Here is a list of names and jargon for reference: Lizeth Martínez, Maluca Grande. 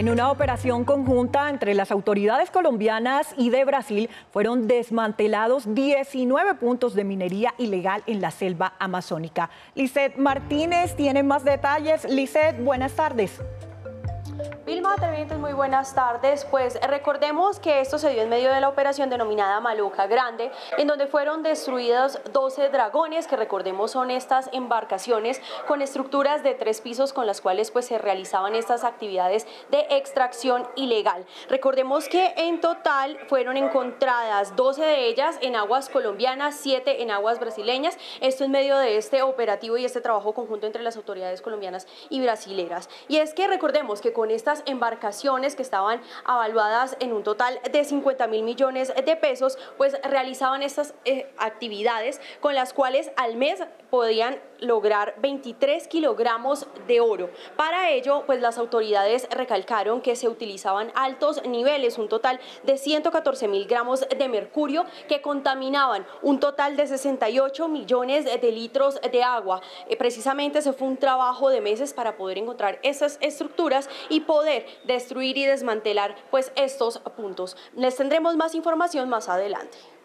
En una operación conjunta entre las autoridades colombianas y de Brasil, fueron desmantelados 19 puntos de minería ilegal en la selva amazónica. Lizeth Martínez tiene más detalles. Lizeth, buenas tardes. Vilma, televidentes, muy buenas tardes. Pues recordemos que esto se dio en medio de la operación denominada Maluca Grande, en donde fueron destruidos 12 dragones, que recordemos son estas embarcaciones con estructuras de 3 pisos con las cuales pues se realizaban estas actividades de extracción ilegal. Recordemos que en total fueron encontradas 12 de ellas en aguas colombianas, 7 en aguas brasileñas. Esto en medio de este operativo y este trabajo conjunto entre las autoridades colombianas y brasileras. Y es que recordemos que con estas embarcaciones, que estaban avaluadas en un total de 50.000 millones de pesos, pues realizaban estas actividades con las cuales al mes podían lograr 23 kilogramos de oro. Para ello, pues las autoridades recalcaron que se utilizaban altos niveles, un total de 114.000 gramos de mercurio, que contaminaban un total de 68 millones de litros de agua. Precisamente se fue un trabajo de meses para poder encontrar esas estructuras y poder destruir y desmantelar pues estos puntos. Les tendremos más información más adelante.